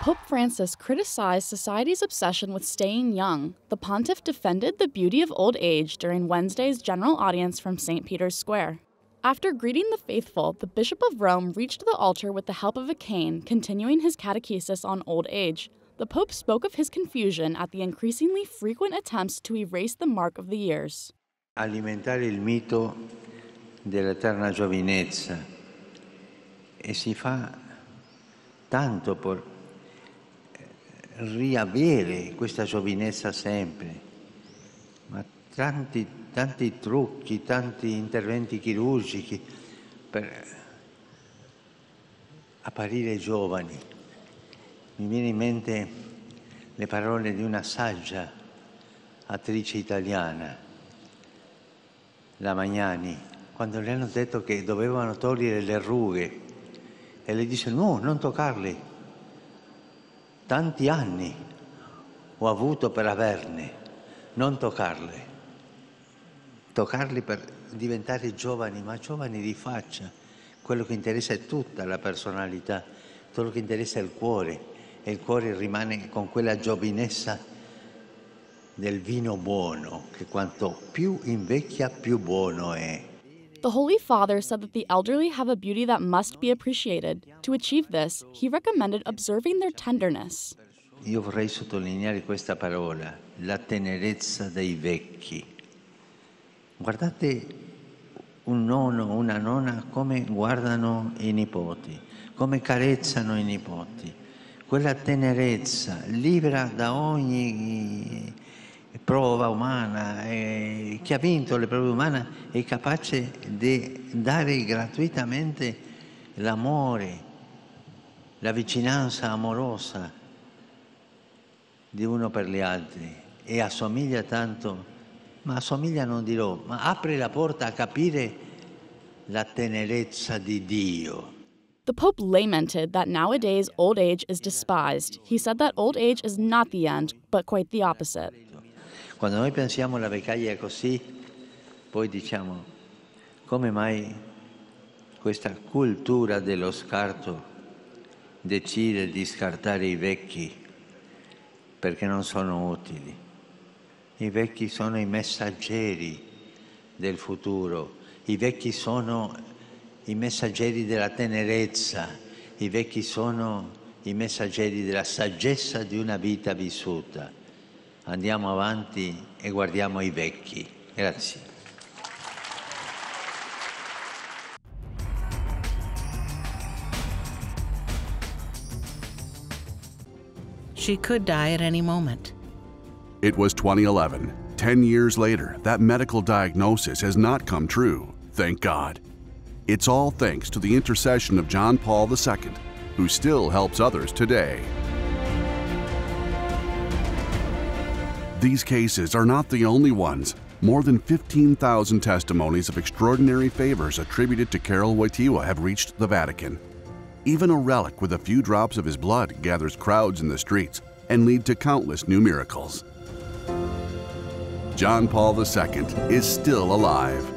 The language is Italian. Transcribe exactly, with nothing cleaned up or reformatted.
Pope Francis criticized society's obsession with staying young. The pontiff defended the beauty of old age during Wednesday's general audience from Saint Peter's Square. After greeting the faithful, the Bishop of Rome reached the altar with the help of a cane, continuing his catechesis on old age. The Pope spoke of his confusion at the increasingly frequent attempts to erase the mark of the years. Alimentare il mito dell'eterna giovinezza, e si fa tanto per riavere questa giovinezza sempre, ma tanti, tanti trucchi, tanti interventi chirurgici per apparire giovani. Mi viene in mente le parole di una saggia attrice italiana, la Magnani, quando le hanno detto che dovevano togliere le rughe e le dice no, non toccarle. Tanti anni ho avuto per averne, non toccarle. Toccarli per diventare giovani, ma giovani di faccia. Quello che interessa è tutta la personalità, quello che interessa è il cuore. E il cuore rimane con quella giovinezza del vino buono, che quanto più invecchia più buono è. The Holy Father said that the elderly have a beauty that must be appreciated. To achieve this, he recommended observing their tenderness. Io vorrei sottolineare questa parola, la tenerezza dei vecchi. Guardate un nonno, una nonna, come guardano i nipoti, come carezzano i nipoti. Quella tenerezza libera da ogni prova umana, eh, che ha vinto le prove umane è capace di dare gratuitamente l'amore, la vicinanza amorosa di uno per gli altri, e assomiglia tanto, ma assomiglia non dirò, ma apre la porta a capire la tenerezza di Dio. The Pope lamented that nowadays old age is despised. He said that old age is not the end, but quite the opposite. Quando noi pensiamo alla vecchiaia così, poi diciamo, come mai questa cultura dello scarto decide di scartare i vecchi perché non sono utili? I vecchi sono i messaggeri del futuro, i vecchi sono i messaggeri della tenerezza, i vecchi sono i messaggeri della saggezza di una vita vissuta. Andiamo avanti e guardiamo i vecchi. Grazie. She could die at any moment. It was twenty eleven. Ten years later, that medical diagnosis has not come true, thank God. It's all thanks to the intercession of John Paul the Second, who still helps others today. These cases are not the only ones. More than fifteen thousand testimonies of extraordinary favors attributed to Karol Wojtyła have reached the Vatican. Even a relic with a few drops of his blood gathers crowds in the streets and lead to countless new miracles. John Paul the Second is still alive.